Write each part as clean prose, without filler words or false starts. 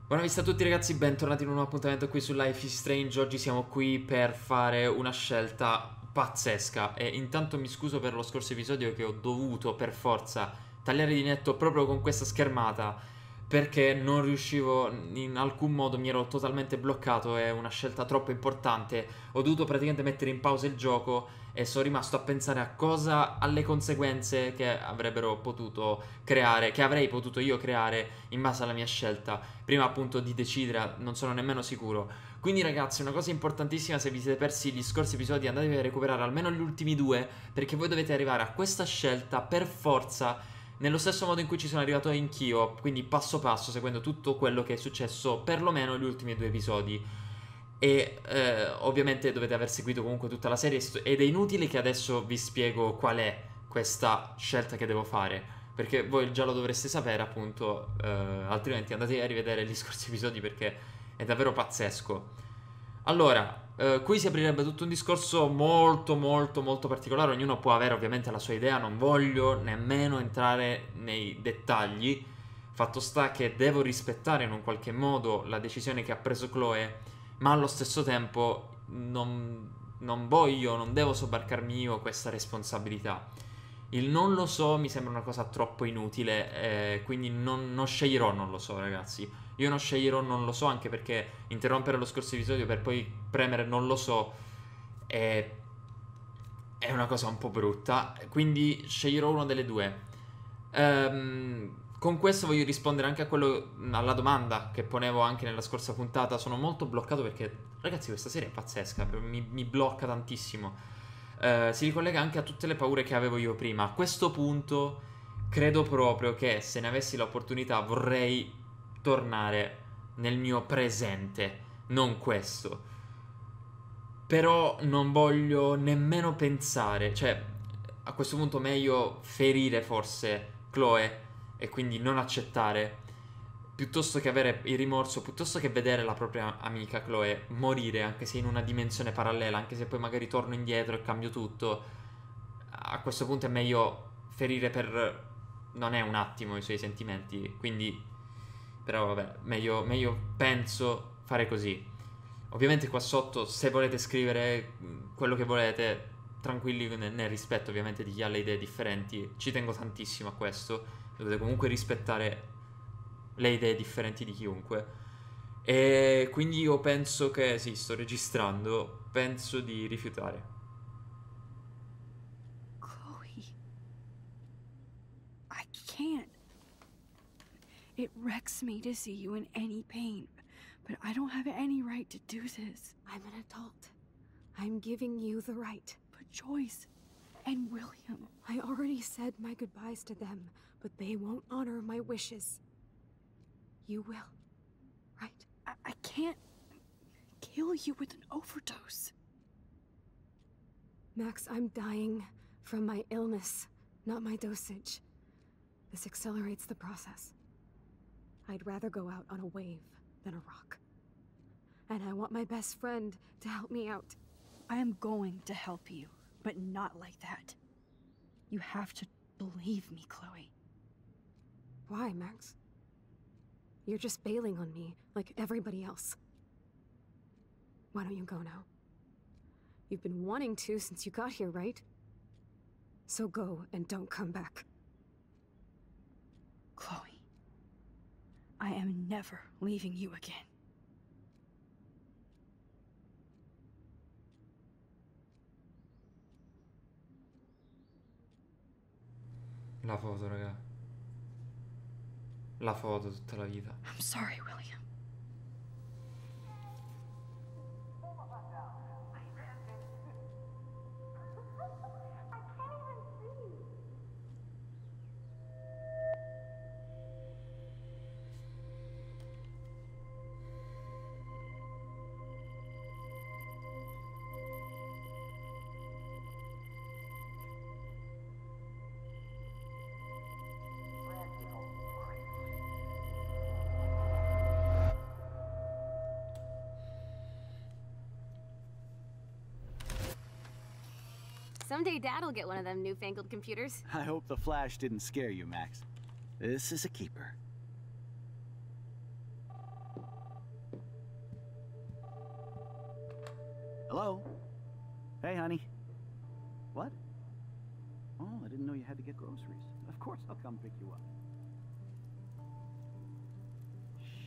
Buonasera a tutti ragazzi, bentornati in un nuovo appuntamento qui su Life is Strange. Oggi siamo qui per fare una scelta pazzesca e intanto mi scuso per lo scorso episodio che ho dovuto per forza tagliare di netto proprio con questa schermata perché non riuscivo in alcun modo, mi ero totalmente bloccato, è una scelta troppo importante. Ho dovuto praticamente mettere in pausa il gioco e sono rimasto a pensare a cosa, alle conseguenze che avrebbero potuto creare, che avrei potuto io creare in base alla mia scelta. Prima appunto di decidere, non sono nemmeno sicuro. Quindi ragazzi, una cosa importantissima, se vi siete persi gli scorsi episodi andatevi a recuperare almeno gli ultimi due, perché voi dovete arrivare a questa scelta per forza nello stesso modo in cui ci sono arrivato anch'io, quindi passo passo, seguendo tutto quello che è successo perlomeno negli ultimi due episodi. E ovviamente dovete aver seguito comunque tutta la serie ed è inutile che adesso vi spiego qual è questa scelta che devo fare, perché voi già lo dovreste sapere appunto, altrimenti andate a rivedere gli scorsi episodi perché è davvero pazzesco. Allora, qui si aprirebbe tutto un discorso molto particolare, ognuno può avere ovviamente la sua idea, non voglio nemmeno entrare nei dettagli. Fatto sta che devo rispettare in un qualche modo la decisione che ha preso Chloe, ma allo stesso tempo non devo sobbarcarmi io questa responsabilità. Il non lo so mi sembra una cosa troppo inutile, quindi non sceglierò non lo so ragazzi. Io non sceglierò non lo so, anche perché interrompere lo scorso episodio per poi premere non lo so è una cosa un po' brutta, quindi sceglierò una delle due. Con questo voglio rispondere anche a alla domanda che ponevo anche nella scorsa puntata. Sono molto bloccato perché ragazzi questa serie è pazzesca, mi blocca tantissimo. Si ricollega anche a tutte le paure che avevo io prima. A questo punto credo proprio che se ne avessi l'opportunità vorrei tornare nel mio presente, non questo. Però non voglio nemmeno pensare, cioè a questo punto meglio ferire forse Chloe e quindi non accettare, piuttosto che avere il rimorso, piuttosto che vedere la propria amica Chloe morire, anche se in una dimensione parallela, anche se poi magari torno indietro e cambio tutto. A questo punto è meglio ferire per non è un attimo i suoi sentimenti, quindi però vabbè, meglio penso fare così. Ovviamente qua sotto se volete scrivere quello che volete, tranquilli nel rispetto ovviamente di chi ha le idee differenti, ci tengo tantissimo a questo, dovete comunque rispettare le idee differenti di chiunque. E quindi io penso che, sì, sto registrando, penso di rifiutare. Chloe, I can't. It wrecks me to see you in any pain, but I don't have any right to do this. I'm an adult. I'm giving you the right. But Joyce and William, I already said my goodbyes to them, but they won't honor my wishes. You will, right? I can't kill you with an overdose. Max, I'm dying from my illness, not my dosage. This accelerates the process. I'd rather go out on a wave than a rock. And I want my best friend to help me out. I am going to help you, but not like that. You have to believe me, Chloe. Why, Max? You're just bailing on me, like everybody else. Why don't you go now? You've been wanting to since you got here, right? So go and don't come back. Chloe. I am never leaving you again. La foto, raga. La foto tutta la vita. I'm sorry, William. Someday Dad'll get one of them newfangled computers. I hope the flash didn't scare you, Max. This is a keeper. Hello? Hey, honey. What? Oh, I didn't know you had to get groceries. Of course, I'll come pick you up.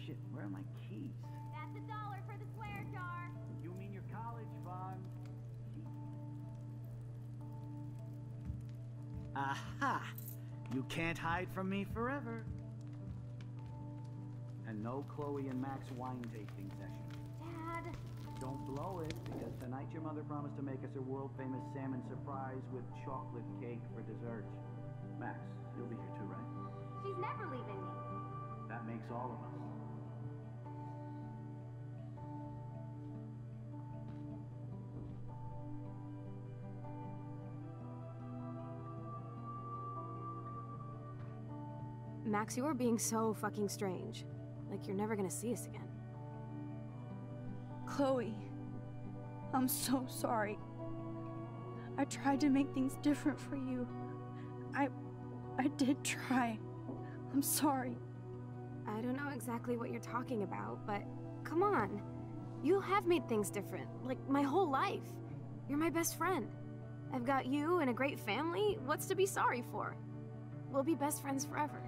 Shit, where are my keys? That's $1 for the swear jar. You mean your college fund? Aha! You can't hide from me forever. And no Chloe and Max wine-tasting session. Dad! Don't blow it, because tonight your mother promised to make us a world-famous salmon surprise with chocolate cake for dessert. Max, you'll be here too, right? She's never leaving me. That makes all of us. Max, you are being so fucking strange. Like you're never gonna see us again. Chloe, I'm so sorry. I tried to make things different for you. I did try. I'm sorry. I don't know exactly what you're talking about, but come on. You have made things different, like my whole life. You're my best friend. I've got you and a great family. What's to be sorry for? We'll be best friends forever.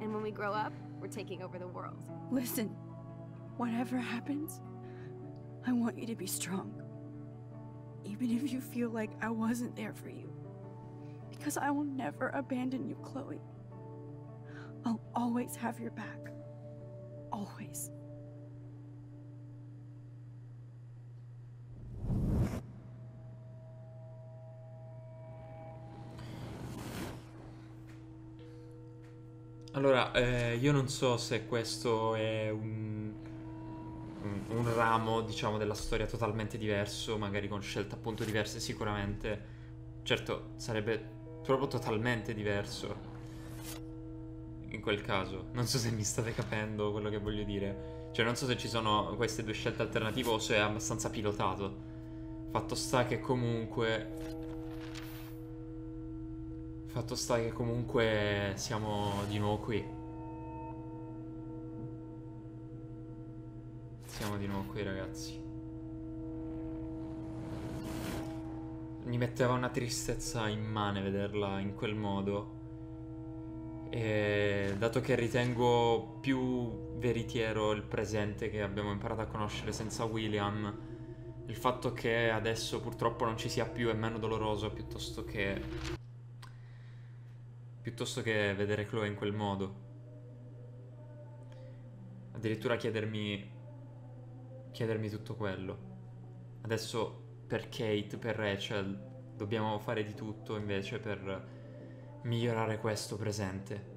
And when we grow up, we're taking over the world. Listen, whatever happens, I want you to be strong. Even if you feel like I wasn't there for you. Because I will never abandon you, Chloe. I'll always have your back. Always. Allora, io non so se questo è un ramo, diciamo, della storia totalmente diverso, magari con scelte appunto diverse sicuramente. Certo, sarebbe proprio totalmente diverso in quel caso. Non so se mi state capendo quello che voglio dire. Cioè, non so se ci sono queste due scelte alternative o se è abbastanza pilotato. Fatto sta che comunque siamo di nuovo qui. Siamo di nuovo qui, ragazzi. Mi metteva una tristezza immane vederla in quel modo. E dato che ritengo più veritiero il presente che abbiamo imparato a conoscere senza William, il fatto che adesso purtroppo non ci sia più è meno doloroso piuttosto che vedere Chloe in quel modo. Addirittura chiedermi tutto quello. Adesso per Kate, per Rachel, dobbiamo fare di tutto invece per migliorare questo presente.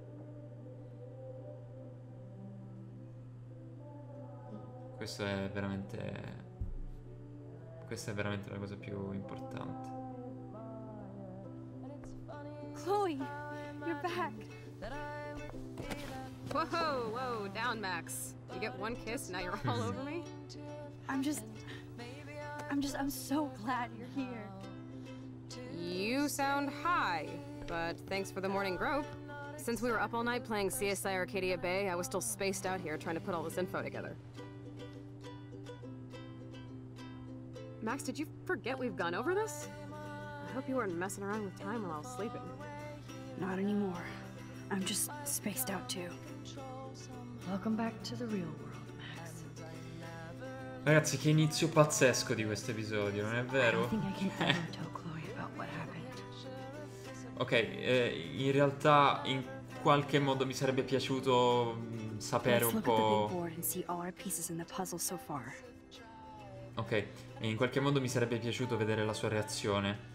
Questa è veramente la cosa più importante. Chloe! You're back. Whoa, down, Max. You get one kiss, now you're all over me? I'm so glad you're here. You sound high, but thanks for the morning grope. Since we were up all night playing CSI Arcadia Bay, I was still spaced out here trying to put all this info together. Max, did you forget we've gone over this? I hope you weren't messing around with time while I was sleeping. Not anymore. I'm just spaced out too. Welcome back to the real world, Max. Ragazzi, che inizio pazzesco di questo episodio, non è vero? Ok, in realtà in qualche modo mi sarebbe piaciuto sapere un po'. Ok, in qualche modo mi sarebbe piaciuto vedere la sua reazione.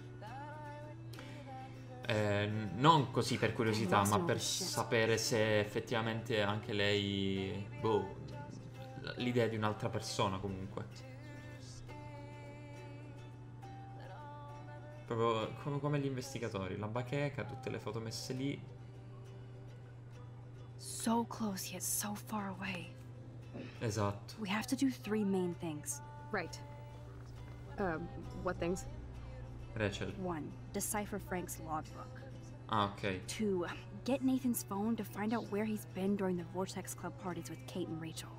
Non così per curiosità, ma per sapere se effettivamente anche lei, boh, l'idea di un'altra persona comunque. Proprio come gli investigatori, la bacheca, tutte le foto messe lì. So close yet so far away. Esatto. We have to do three main things. Right. What things? Rachel. 1. Decipher Frank's logbook. Ah, okay. 2. Get Nathan's phone to find out where he's been during the Vortex Club parties with Kate and Rachel.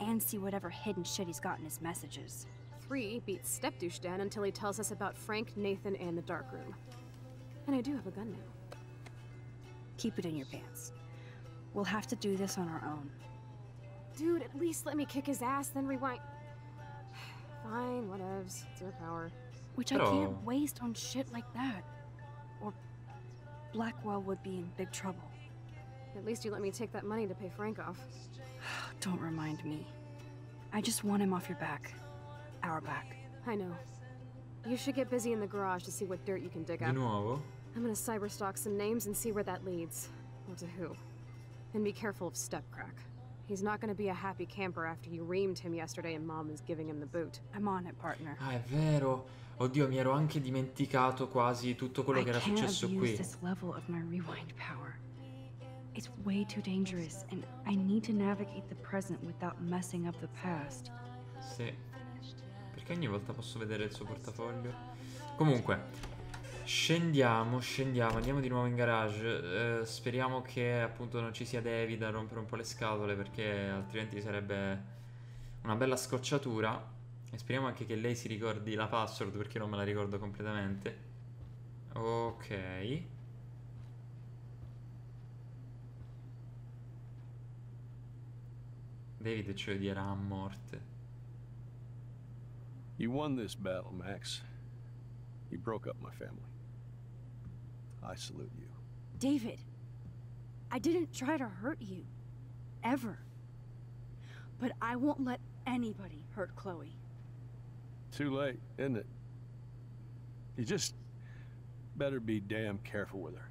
And see whatever hidden shit he's got in his messages. 3 beats Step Douche Dan until he tells us about Frank, Nathan, and the Dark Room. And I do have a gun now. Keep it in your pants. We'll have to do this on our own. Dude, at least let me kick his ass, then rewind. Fine, whatevs. It's your power. Which I can't waste on shit like that. Or Blackwell would be in big trouble. At least you let me take that money to pay Frank off. Don't remind me. I just want him off your back. Our back. I know. You should get busy in the garage to see what dirt you can dig up. I'm gonna cyberstalk some names and see where that leads. Or to who. And be careful of Stepcrack. He's not going to be a happy camper after you reamed him yesterday and Mom is giving him the boot. I'm on it, partner. Ah, è vero. Oddio, mi ero anche dimenticato quasi tutto quello che era successo qui. I can't abuse this level of my rewind power. It's way too dangerous and I need to navigate the present without messing up the past. Sì. Perché ogni volta posso vedere il suo portafoglio? Comunque... Scendiamo, andiamo di nuovo in garage. Speriamo che appunto non ci sia David a rompere un po' le scatole, perché altrimenti sarebbe una bella scocciatura. E speriamo anche che lei si ricordi la password, perché non me la ricordo completamente. Ok. David ci odierà a morte. You won this battle, Max. You broke up my family. I salute you. David, I didn't try to hurt you. Ever. But I won't let anybody hurt Chloe. Too late, isn't it? You just better be damn careful with her.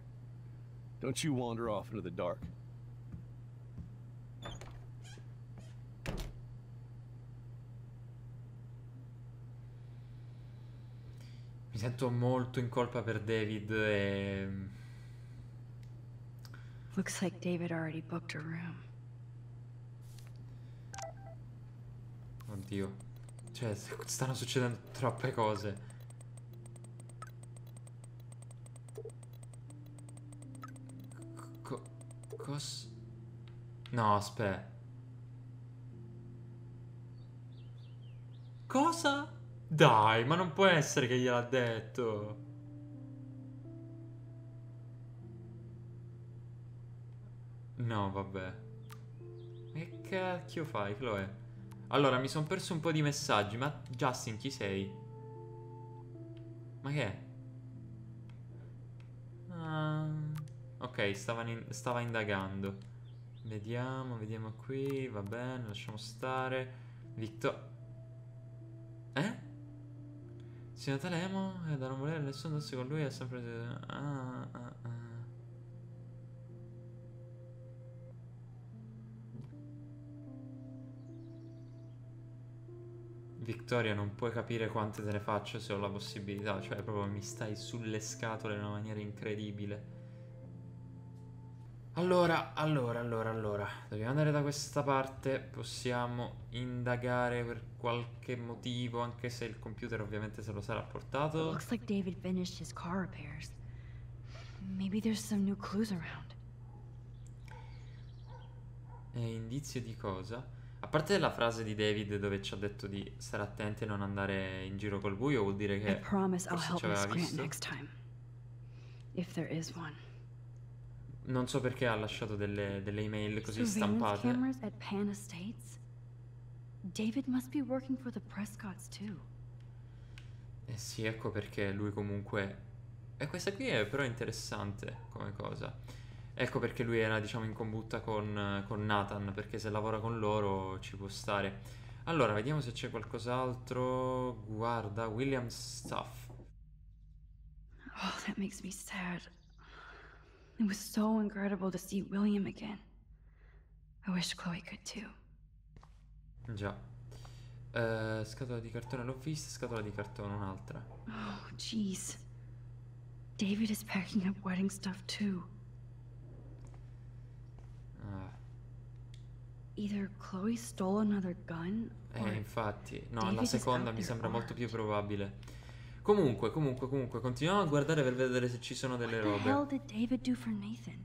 Don't you wander off into the dark. Mi sento molto in colpa per David e... Looks like David already booked a room. Oddio. Cioè, stanno succedendo troppe cose. Cos... No, aspetta. Cosa? Dai, ma non può essere che gliel'ha detto. No, vabbè. Che cacchio fai, Chloe? Allora, mi sono perso un po' di messaggi, ma Justin, chi sei? Ma che è? Ok, stava indagando. Vediamo qui, va bene, lasciamo stare. Signor Talemo è da non volere nessuno se con lui è sempre... Victoria, non puoi capire quante te ne faccio se ho la possibilità. Cioè, proprio mi stai sulle scatole in una maniera incredibile. Allora. Dobbiamo andare da questa parte. Possiamo indagare per qualche motivo, anche se il computer ovviamente se lo sarà portato. Looks like David finished his car repairs. Maybe there's some new clues around. E indizio di cosa? A parte la frase di David dove ci ha detto di stare attenti e non andare in giro col buio, vuol dire che forse ci aveva visto. Next time. If there is one. Non so perché ha lasciato delle email così stampate. Cameras at Pan Estates? David must be working for the Prescotts too. Eh sì, ecco perché lui comunque... E questa qui è però interessante come cosa. Ecco perché lui era, diciamo, in combutta con Nathan, perché se lavora con loro ci può stare. Allora, vediamo se c'è qualcos'altro. Guarda, William Stuff. Oh, that makes me sad. It was so incredible to see William again. I wish Chloe could too. Già. Scatola di cartone l'ho vista, scatola di cartone un'altra. Oh, jeez. David is packing up wedding stuff too. Either Chloe stole another gun. Infatti, no, David la seconda mi sembra molto più probabile. Comunque, continuiamo a guardare per vedere se ci sono delle robe. What the hell did David do for Nathan?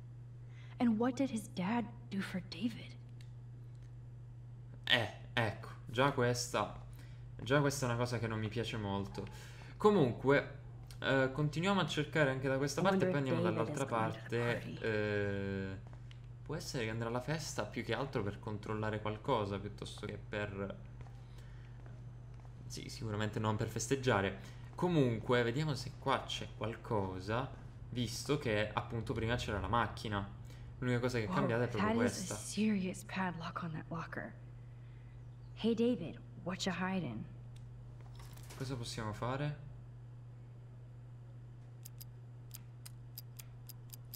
And what did his dad do for David? Ecco, già questa Già questa è una cosa che non mi piace molto. Comunque continuiamo a cercare anche da questa parte e poi andiamo dall'altra parte. Può essere che andrà alla festa più che altro per controllare qualcosa piuttosto che per... Sì, sicuramente non per festeggiare. Comunque vediamo se qua c'è qualcosa, visto che appunto prima c'era la macchina. L'unica cosa che è cambiata è proprio questa. Hey David, what you hiding? Cosa possiamo fare?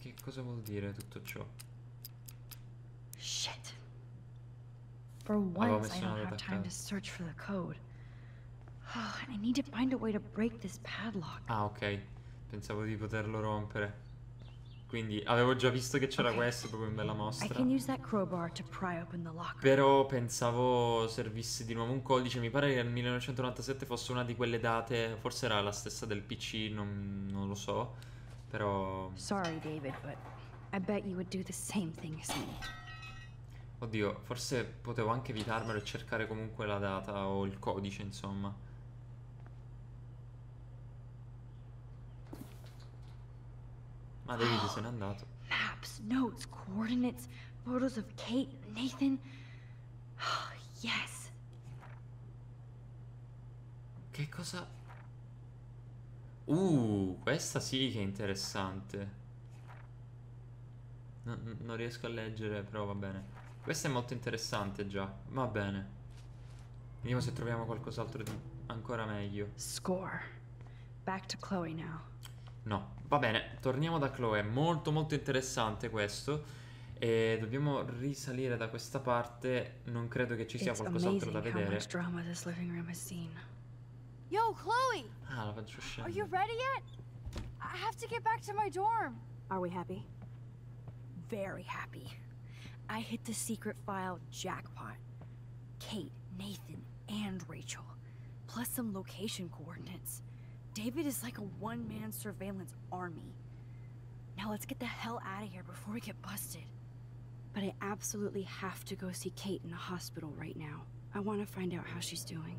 Che cosa vuol dire tutto ciò? Shit. For once I don't have time to search for the code. Oh, and I need to find a way to break this padlock. Ah, ok. Pensavo di poterlo rompere. Quindi avevo già visto che c'era questo proprio in bella mostra. Però pensavo servisse di nuovo un codice. Mi pare che nel 1997 fosse una di quelle date, forse era la stessa del PC, non lo so. Però sorry David, but I bet you would do the same thing as me. Oddio, forse potevo anche evitarmelo e cercare comunque la data o il codice, insomma. Ma David se n'è andato. Maps, notes, coordinates, photos of Kate, Nathan. Oh, yes. Che cosa? Questa sì che è interessante. Non riesco a leggere, però va bene. Questa è molto interessante già, va bene. Vediamo se troviamo qualcos'altro di ancora meglio. Score. Back to Chloe now. No, va bene, torniamo da Chloe, molto molto interessante questo. E dobbiamo risalire da questa parte, non credo che ci sia qualcos'altro da vedere. Yo, Chloe! Ah, la faccio scendere. Are you ready yet? I have to get back to my dorm. Are we happy? Very happy. I hit the secret file jackpot. Kate, Nathan, and Rachel. Plus some location coordinates. David is like a one-man surveillance army. Now let's get the hell out of here before we get busted. But I absolutely have to go see Kate in the hospital right now. I want to find out how she's doing.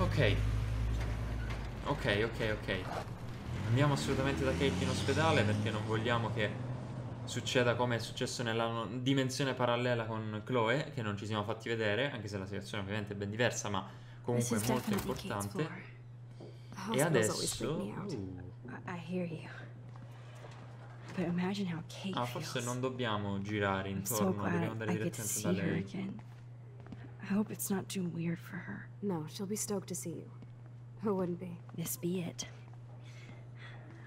Okay. Okay, okay, okay. Andiamo assolutamente da Kate in ospedale perché non vogliamo che succeda come è successo nella dimensione parallela con Chloe, che non ci siamo fatti vedere, anche se la situazione ovviamente è ben diversa, ma comunque è molto importante. E adesso... Ah, forse non dobbiamo girare intorno, dobbiamo andare direttamente da lei. No, she'll be stoked to see you. Who wouldn't be? This be it.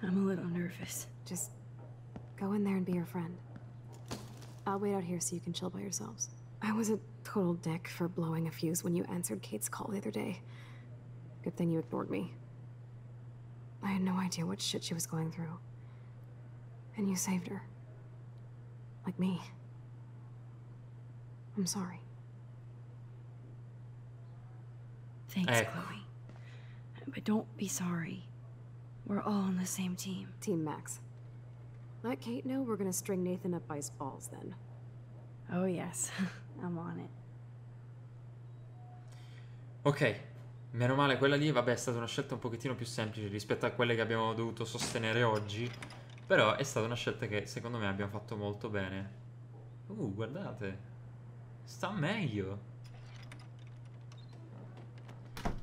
I'm a little nervous. Just go in there and be your friend. I'll wait out here so you can chill by yourselves. I was a total dick for blowing a fuse when you answered Kate's call the other day. Good thing you ignored me. I had no idea what shit she was going through. And you saved her. Like me. I'm sorry. Thanks, Chloe. But don't be sorry. We're all on the same team. Team Max. Let Kate know we're gonna string Nathan up by his balls then. Oh yes, I'm on it. Ok, meno male quella lì, vabbè, è stata una scelta un pochettino più semplice rispetto a quelle che abbiamo dovuto sostenere oggi. Però è stata una scelta che secondo me abbiamo fatto molto bene. Guardate. Sta meglio.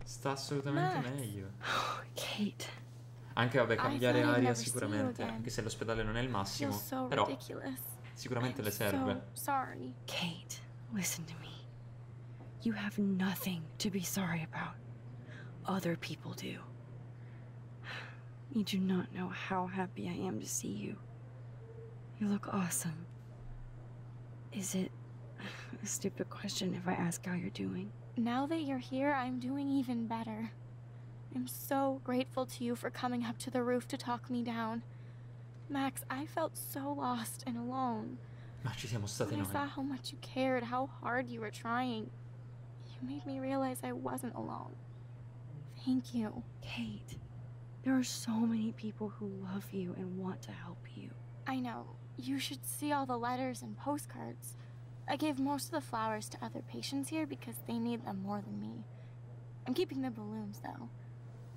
Sta assolutamente meglio. Oh, Kate. Anche, vabbè, cambiare aria sicuramente, anche se l'ospedale non è il massimo, però sicuramente le serve. Kate, listen to me. You have nothing to be sorry about. Other people do. You do not know how happy I am to see you. You look awesome. Is it a stupid question if I ask how you're doing? Now that you're here, I'm doing even better. I'm so grateful to you for coming up to the roof to talk me down. Max, I felt so lost and alone. Ma ci siamo stati noi. I saw how much you cared, how hard you were trying. You made me realize I wasn't alone. Thank you. Kate, there are so many people who love you and want to help you. I know. You should see all the letters and postcards. I gave most of the flowers to other patients here because they need them more than me. I'm keeping the balloons, though.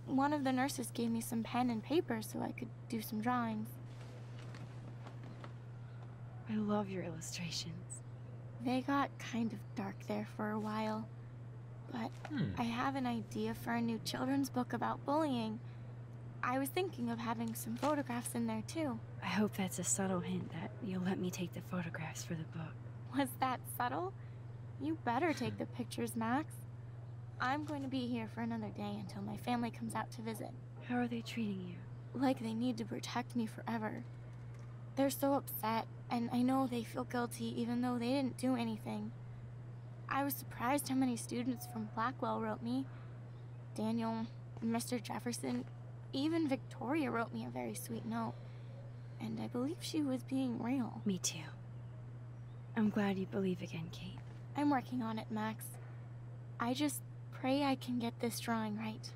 One of the nurses gave me some pen and paper so I could do some drawings. I love your illustrations. They got kind of dark there for a while. But I have an idea for a new children's book about bullying. I was thinking of having some photographs in there, too. I hope that's a subtle hint that you'll let me take the photographs for the book. Was that subtle? You better take the pictures, Max. I'm going to be here for another day until my family comes out to visit. How are they treating you? Like they need to protect me forever. They're so upset, and I know they feel guilty even though they didn't do anything. I was surprised how many students from Blackwell wrote me. Daniel, Mr. Jefferson, even Victoria wrote me a very sweet note. And I believe she was being real. Me too. I'm glad you believe again, Kate. I'm working on it, Max. I just pray I can get this drawing right.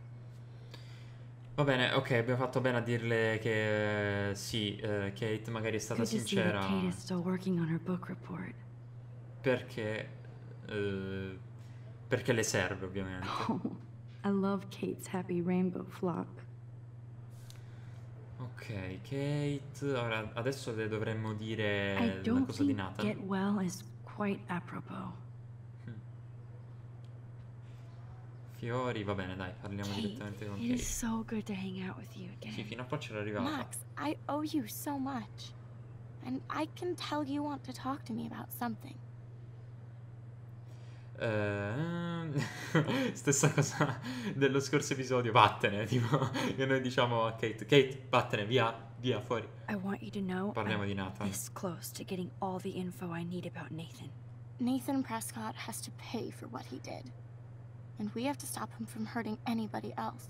Va bene, ok, abbiamo fatto bene a dirle che sì, Kate magari è stata sincera. Kate is still working on her book report. Perché... perché le serve, ovviamente. Oh, I love Kate's happy rainbow flock. Ok, Kate, ora adesso le dovremmo dire la cosa di Nathan. Get well is quite apropos. Fiori, va bene, dai, parliamo Kate, direttamente con Kate. It is so good to hang out with you again. Sì, fino a qua c'era arrivata. Max, I owe you so much. And I can tell you want to talk to me about something. Stessa cosa dello scorso episodio. Vattene, tipo, e noi diciamo a Kate: Kate, vattene, via, via, fuori. I want you to know parliamo di Nathan. This close to getting all the info I need about Nathan. Nathan Prescott has to pay for what he did, and we have to stop him from hurting anybody else.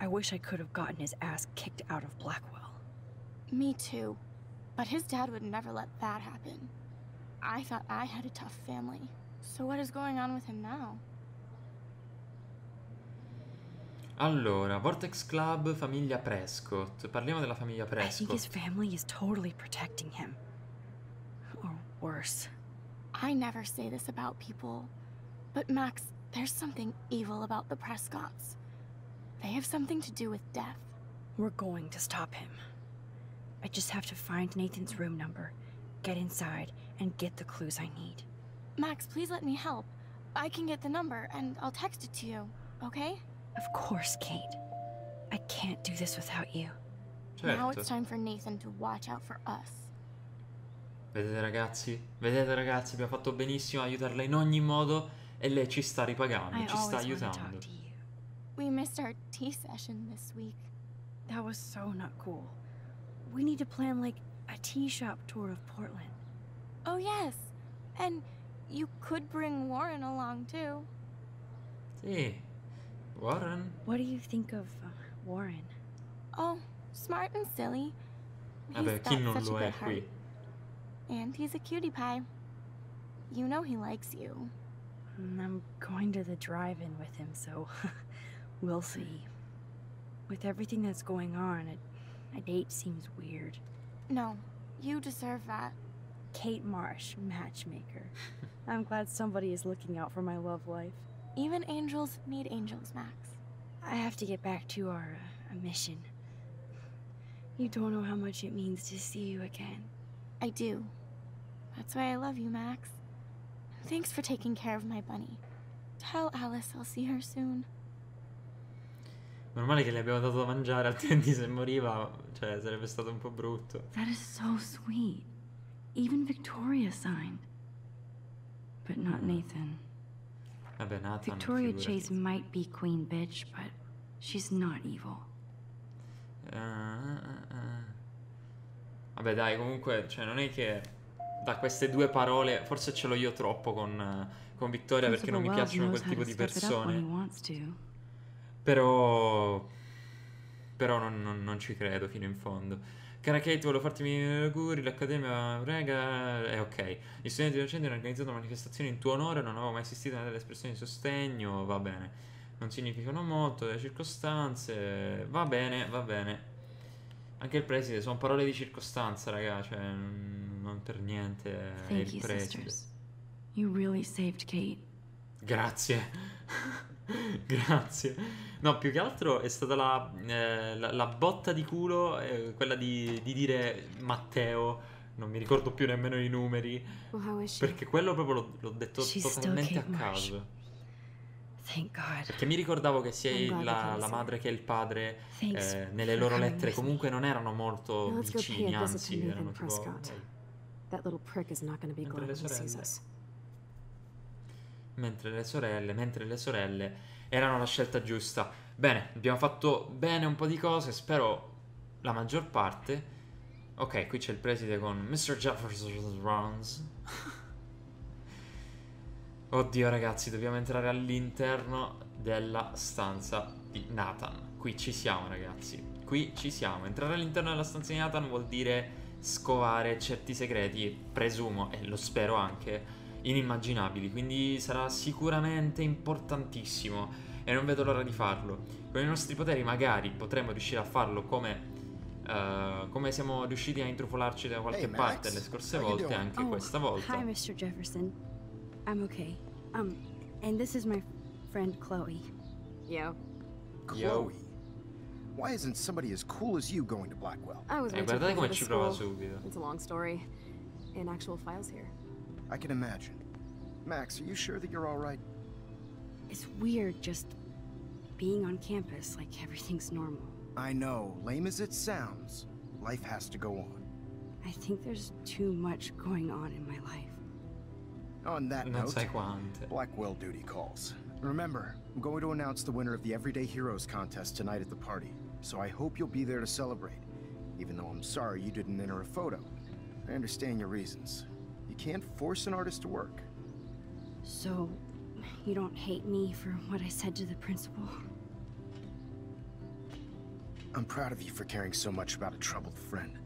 I wish I could have gotten his ass kicked out of Blackwell. Me too, but his dad would never let that happen. I thought I had a tough family. So what is going on with him now? Allora, Vortex Club, famiglia Prescott. Parliamo della famiglia Prescott. I think his family is totally protecting him. Or worse. I never say this about people, but Max, there's something evil about the Prescotts. They have something to do with death. We're going to stop him. I just have to find Nathan's room number, get inside, and get the clues I need. Max, please let me help. I can get the number, and I'll text it to you, okay? Of course, Kate. I can't do this without you. Certo. Now it's time for Nathan to watch out for us. Vedete ragazzi, abbiamo fatto benissimo a aiutarla in ogni modo, e lei ci sta ripagando, ci sta aiutando. We missed our tea session this week. That was so not cool. We need to plan, like, a tea shop tour of Portland. Oh, yes. And... you could bring Warren along, too. Sì, Warren. What do you think of Warren? Oh, smart and silly. He's got such a good heart. And he's a cutie pie. You know he likes you. I'm going to the drive-in with him, so we'll see. With everything that's going on, a date seems weird. No, you deserve that. Kate Marsh, matchmaker. I'm glad somebody is looking out for my love life. Even angels need angels, Max. I have to get back to our mission. You don't know how much it means to see you again. I do. That's why I love you, Max. Thanks for taking care of my bunny. Tell Alice I'll see her soon. Normale che le abbiamo dato da mangiare, attenti se moriva, cioè sarebbe stato un po' brutto. That is so sweet. Even Victoria signed. But not Nathan. Victoria Chase might be queen bitch, but she's not evil. Vabbè dai, comunque, cioè non è che da queste due parole, forse ce l'ho io troppo con Victoria perché non mi piacciono quel tipo di persone. Però non ci credo fino in fondo. Cara Kate, volevo farti i miei auguri, l'Accademia prega... è ok. Gli studenti docenti hanno organizzato manifestazioni in tuo onore, non avevo mai assistito a delle espressioni di sostegno, va bene. Non significano molto, le circostanze... va bene, va bene. Anche il preside, sono parole di circostanza, raga, cioè... non per niente è il preside. You really saved Kate. Grazie. Grazie. No, più che altro è stata la, la botta di culo, quella di dire Matteo. Non mi ricordo più nemmeno I numeri, perché quello proprio l'ho detto totalmente a caso. Perché mi ricordavo che sia la madre che il padre nelle loro lettere comunque non erano molto vicini, anzi erano tipo... Mentre le sorelle erano la scelta giusta. Bene, abbiamo fatto bene un po' di cose, spero la maggior parte. Ok, qui c'è il preside con Mr. Jefferson's Rounds. Oddio ragazzi, dobbiamo entrare all'interno della stanza di Nathan. Qui ci siamo ragazzi, qui ci siamo. Entrare all'interno della stanza di Nathan vuol dire scovare certi segreti, presumo, e lo spero anche, inimmaginabili. Quindi sarà sicuramente importantissimo e non vedo l'ora di farlo. Con I nostri poteri magari potremo riuscire a farlo come... come siamo riusciti a intrufolarci da qualche parte le scorse volte, anche questa volta. Hi Mr. Jefferson. I'm okay. And this is my friend Chloe. Yo. Chloe. Why isn't somebody as cool as you going to Blackwell? Guardate come ci prova subito. It's a long story in actual files here. I can imagine. Max, are you sure that you're all right? It's weird just being on campus like everything's normal. I know, lame as it sounds, life has to go on. I think there's too much going on in my life. On that note, Blackwell duty calls. Remember, I'm going to announce the winner of the Everyday Heroes contest tonight at the party, so I hope you'll be there to celebrate, even though I'm sorry you didn't enter a photo. I understand your reasons. You can't force an artist to work. So, you don't hate me for what I said to the principal? I'm proud of you for caring so much about a troubled friend,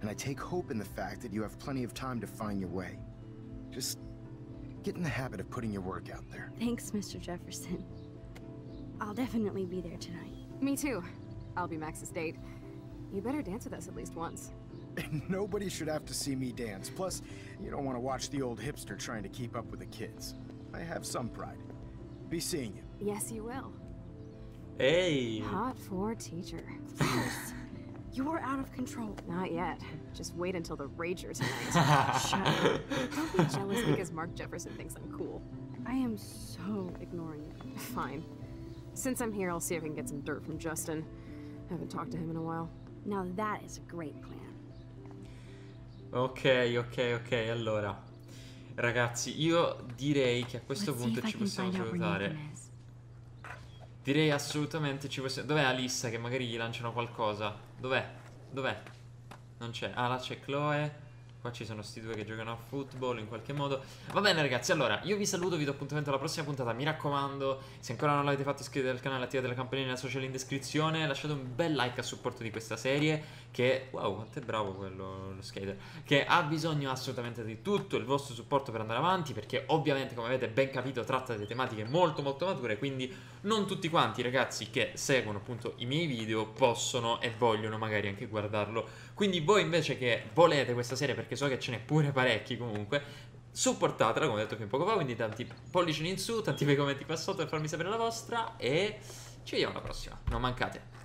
and I take hope in the fact that you have plenty of time to find your way. Just get in the habit of putting your work out there. Thanks, Mr. Jefferson. I'll definitely be there tonight. Me too. I'll be Max's date. You better dance with us at least once. Nobody should have to see me dance. Plus, you don't want to watch the old hipster trying to keep up with the kids. I have some pride. Be seeing you. Yes, you will. Hey. Hot for teacher. First, you're out of control. Not yet. Just wait until the rager tonight. Shut up. Don't be jealous because Mark Jefferson thinks I'm cool. I am so ignoring you. Fine. Since I'm here, I'll see if I can get some dirt from Justin. I haven't talked to him in a while. Now that is a great plan. Ok. Allora, ragazzi, io direi che a questo punto ci possiamo salutare. Direi assolutamente ci possiamo... Dov'è Alissa che magari gli lanciano qualcosa? Dov'è? Dov'è? Non c'è. Ah, là c'è Chloe. Qua ci sono sti due che giocano a football in qualche modo. Va bene ragazzi, allora io vi saluto, vi do appuntamento alla prossima puntata. Mi raccomando, se ancora non l'avete fatto iscrivetevi al canale, attivate la campanellina social in descrizione. Lasciate un bel like a supporto di questa serie che, wow, quanto è bravo quello, lo skater, che ha bisogno assolutamente di tutto il vostro supporto per andare avanti, perché ovviamente, come avete ben capito, tratta delle tematiche molto mature, quindi non tutti quanti ragazzi che seguono appunto I miei video possono e vogliono magari anche guardarlo. Quindi voi invece che volete questa serie, perché so che ce n'è pure parecchi comunque, supportatela come ho detto qui poco fa, quindi tanti pollici in su, tanti bei commenti qua sotto per farmi sapere la vostra e ci vediamo alla prossima, non mancate.